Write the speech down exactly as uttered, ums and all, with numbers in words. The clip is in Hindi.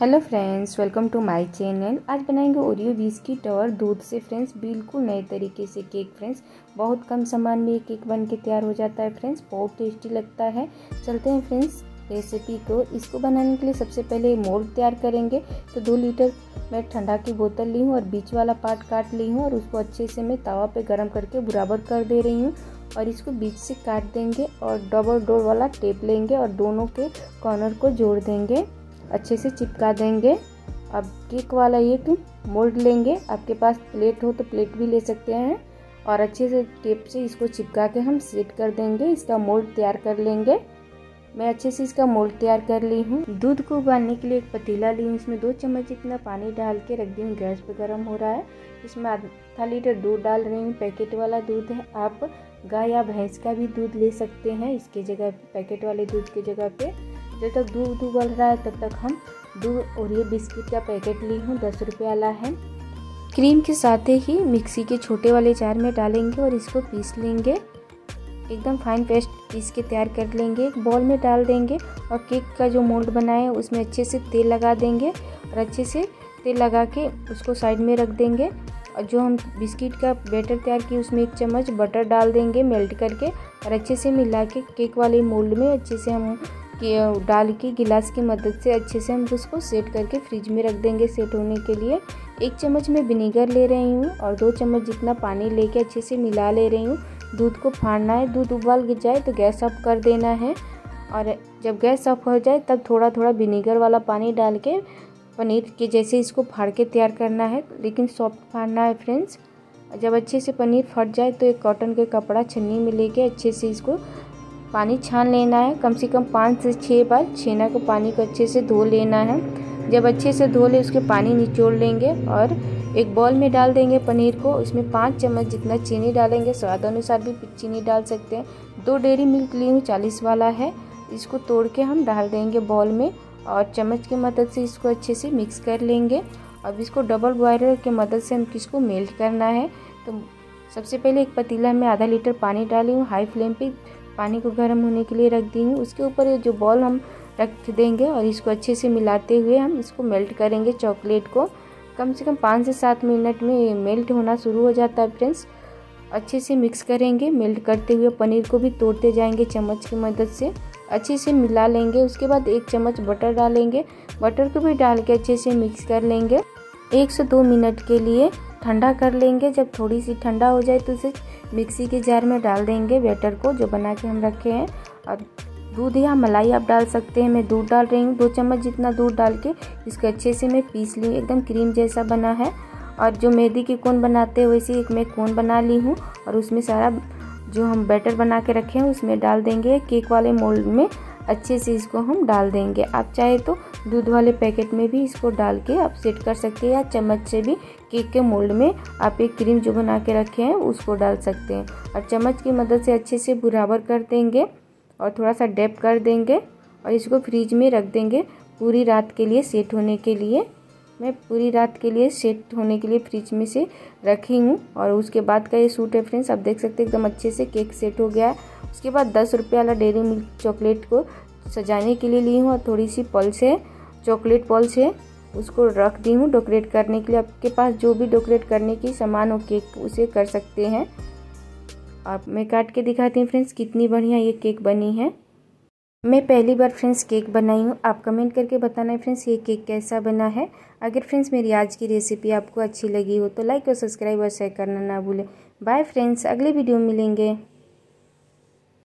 Hello friends, welcome to my channel. आज बनाएंगे ओरियो बिस्किट और दूध से फ्रेंड्स बिल्कुल नए तरीके से केक। फ्रेंड्स बहुत कम सामान में ये केक बन के तैयार हो जाता है। फ्रेंड्स बहुत टेस्टी लगता है। चलते हैं फ्रेंड्स रेसिपी को। इसको बनाने के लिए सबसे पहले मोल्ड तैयार करेंगे। तो दो लीटर मैं ठंडा की बोतल ली हूँ और बीच वाला पार्ट काट ली हूँ और उसको अच्छे से मैं तवा पर गर्म करके बराबर कर दे रही हूँ और इसको बीच से काट देंगे और डबल डोर वाला टेप लेंगे और दोनों के कॉर्नर को जोड़ देंगे, अच्छे से चिपका देंगे। अब केक वाला एक मोल्ड लेंगे, आपके पास प्लेट हो तो प्लेट भी ले सकते हैं, और अच्छे से टेप से इसको चिपका के हम सेट कर देंगे। इसका मोल्ड तैयार कर लेंगे। मैं अच्छे से इसका मोल्ड तैयार कर ली हूँ। दूध को उबालने के लिए एक पतीला ली हूँ, इसमें दो चम्मच इतना पानी डाल के रख दी हूँ। गैस पे गर्म हो रहा है। इसमें आधा लीटर दूध डाल रही हूँ, पैकेट वाला दूध है। आप गाय या भैंस का भी दूध ले सकते हैं इसके जगह, पैकेट वाले दूध की जगह पे। जब तक दूध उबल रहा है तब तक हम दूध और ये बिस्किट का पैकेट ली हूँ, दस रुपये वाला है। क्रीम के साथ ही मिक्सी के छोटे वाले जार में डालेंगे और इसको पीस लेंगे, एकदम फाइन पेस्ट पीस के तैयार कर लेंगे। एक बॉल में डाल देंगे और केक का जो मोल्ड बनाए उसमें अच्छे से तेल लगा देंगे और अच्छे से तेल लगा के उसको साइड में रख देंगे। और जो हम बिस्किट का बैटर तैयार किए उसमें एक चम्मच बटर डाल देंगे मेल्ट करके और अच्छे से मिला के केक वाले मोल्ड में अच्छे से हम के डाल के गिलास की मदद से अच्छे से हम उसको सेट करके फ्रिज में रख देंगे सेट होने के लिए। एक चम्मच मैं विनेगर ले रही हूँ और दो चम्मच जितना पानी लेके अच्छे से मिला ले रही हूँ। दूध को फाड़ना है। दूध उबाल जाए तो गैस ऑफ कर देना है और जब गैस ऑफ हो जाए तब थोड़ा थोड़ा विनेगर वाला पानी डाल के पनीर के जैसे इसको फाड़ के तैयार करना है, लेकिन सॉफ्ट फाड़ना है फ्रेंड्स। जब अच्छे से पनीर फट जाए तो एक कॉटन के कपड़ा छन्नी में लेके अच्छे से इसको पानी छान लेना है। कम से कम पाँच से छः बार छेना को पानी को अच्छे से धो लेना है। जब अच्छे से धो ले उसके पानी निचोड़ लेंगे और एक बॉल में डाल देंगे पनीर को। इसमें पाँच चम्मच जितना चीनी डालेंगे, स्वाद अनुसार भी चीनी डाल सकते हैं। दो डेयरी मिल्क ली हूँ, चालीस वाला है। इसको तोड़ के हम डाल देंगे बॉल में और चम्मच की मदद से इसको अच्छे से मिक्स कर लेंगे। अब इसको डबल बॉयलर की मदद से हम इसको मेल्ट करना है। तो सबसे पहले एक पतीला में आधा लीटर पानी डाली हूँ, हाई फ्लेम पे पानी को गर्म होने के लिए रख दी हूँ। उसके ऊपर जो बॉल हम रख देंगे और इसको अच्छे से मिलाते हुए हम इसको मेल्ट करेंगे। चॉकलेट को कम से कम पाँच से सात मिनट में मेल्ट होना शुरू हो जाता है फ्रेंड्स। अच्छे से मिक्स करेंगे, मेल्ट करते हुए पनीर को भी तोड़ते जाएंगे चम्मच की मदद से, अच्छे से मिला लेंगे। उसके बाद एक चम्मच बटर डालेंगे, बटर को भी डाल के अच्छे से मिक्स कर लेंगे। एक से दो मिनट के लिए ठंडा कर लेंगे। जब थोड़ी सी ठंडा हो जाए तो उसे मिक्सी के जार में डाल देंगे बैटर को जो बना के हम रखे हैं। और दूध या मलाई आप डाल सकते हैं, मैं दूध डाल रही हूँ, दो चम्मच जितना दूध डाल के इसको अच्छे से मैं पीस ली हूँ, एकदम क्रीम जैसा बना है। और जो मेहंदी के कोन बनाते हैं वैसे एक मैं कोन बना ली हूँ और उसमें सारा जो हम बैटर बना के रखे हैं उसमें डाल देंगे। केक वाले मोल्ड में अच्छे से इसको हम डाल देंगे। आप चाहे तो दूध वाले पैकेट में भी इसको डाल के आप सेट कर सकते हैं या चम्मच से भी केक के मोल्ड में आप एक क्रीम जो बना के रखे हैं उसको डाल सकते हैं। और चम्मच की मदद से अच्छे से बराबर कर देंगे और थोड़ा सा डैप कर देंगे और इसको फ्रीज में रख देंगे पूरी रात के लिए सेट होने के लिए। मैं पूरी रात के लिए सेट होने के लिए फ्रिज में से रखी हूँ और उसके बाद का ये सूट है फ्रेंड्स। आप देख सकते हैं एकदम अच्छे से केक सेट हो गया है। उसके बाद दस रुपये वाला डेयरी मिल्क चॉकलेट को सजाने के लिए ली हूँ और थोड़ी सी पल्स है, चॉकलेट पल्स है, उसको रख दी हूँ डेकोरेट करने के लिए। आपके पास जो भी डेकोरेट करने की सामान हो केक उसे कर सकते हैं। आप मैं काट के दिखाती हूँ फ्रेंड्स कितनी बढ़िया ये केक बनी है। मैं पहली बार फ्रेंड्स केक बनाई हूँ, आप कमेंट करके बताना है फ्रेंड्स ये केक कैसा बना है। अगर फ्रेंड्स मेरी आज की रेसिपी आपको अच्छी लगी हो तो लाइक और सब्सक्राइब और शेयर करना ना भूलें। बाय फ्रेंड्स, अगले वीडियो में मिलेंगे।